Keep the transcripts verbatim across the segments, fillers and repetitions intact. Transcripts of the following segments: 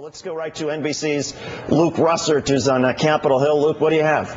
Let's go right to N B C's Luke Russert, who's on uh, Capitol Hill. Luke, what do you have?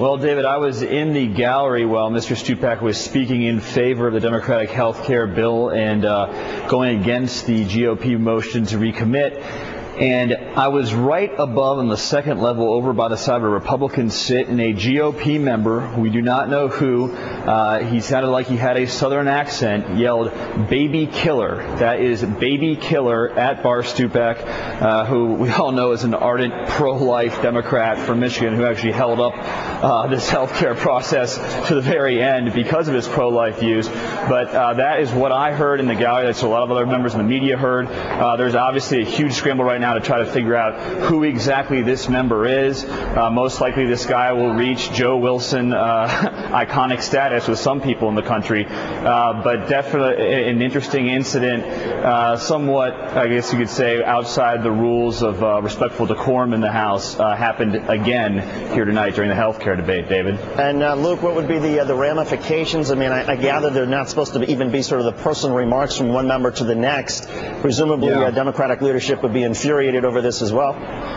Well, David, I was in the gallery while Mister Stupak was speaking in favor of the Democratic health care bill and uh, going against the G O P motion to recommit. And I was right above on the second level over by the side where Republicans sit, and a G O P member, we do not know who, uh, he sounded like he had a southern accent, yelled, "Baby killer." That is baby killer at Bart Stupak, uh, who we all know is an ardent pro-life Democrat from Michigan who actually held up uh, this health care process to the very end because of his pro-life views. But uh, that is what I heard in the gallery. That's what a lot of other members in the media heard. Uh, there's obviously a huge scramble right now. Now to try to figure out who exactly this member is. Uh, most likely this guy will reach Joe Wilson uh, iconic status with some people in the country, uh, but definitely an interesting incident, uh, somewhat, I guess you could say, outside the rules of uh, respectful decorum in the House, uh, happened again here tonight during the health care debate, David. And uh, Luke, what would be the, uh, the ramifications? I mean, I, I gather they're not supposed to even be sort of the personal remarks from one member to the next. Presumably, yeah. uh, Democratic leadership would be infuriated over this as well.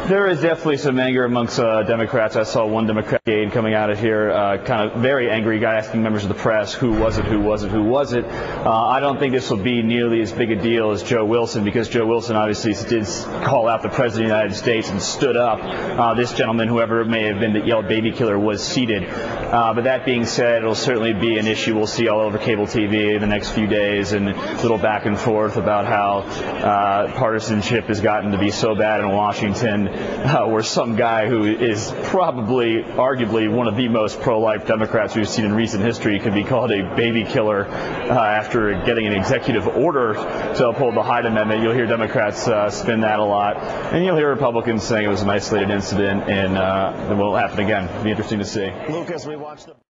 There is definitely some anger amongst uh, Democrats. I saw one Democrat aide coming out of here, uh, kind of very angry guy, asking members of the press, who was it, who was it, who was it? Uh, I don't think this will be nearly as big a deal as Joe Wilson, because Joe Wilson obviously did call out the President of the United States and stood up. Uh, this gentleman, whoever it may have been that yelled "baby killer," was seated. Uh, but that being said, it'll certainly be an issue we'll see all over cable T V in the next few days, and a little back and forth about how uh, partisanship has gotten to be so bad in Washington, uh, where some guy who is probably, arguably, one of the most pro-life Democrats we've seen in recent history could be called a baby killer uh, after getting an executive order to uphold the Hyde Amendment. You'll hear Democrats uh, spin that a lot, and you'll hear Republicans saying it was an isolated incident, and uh, it won't happen again. It'll be interesting to see. Lucas, we watched the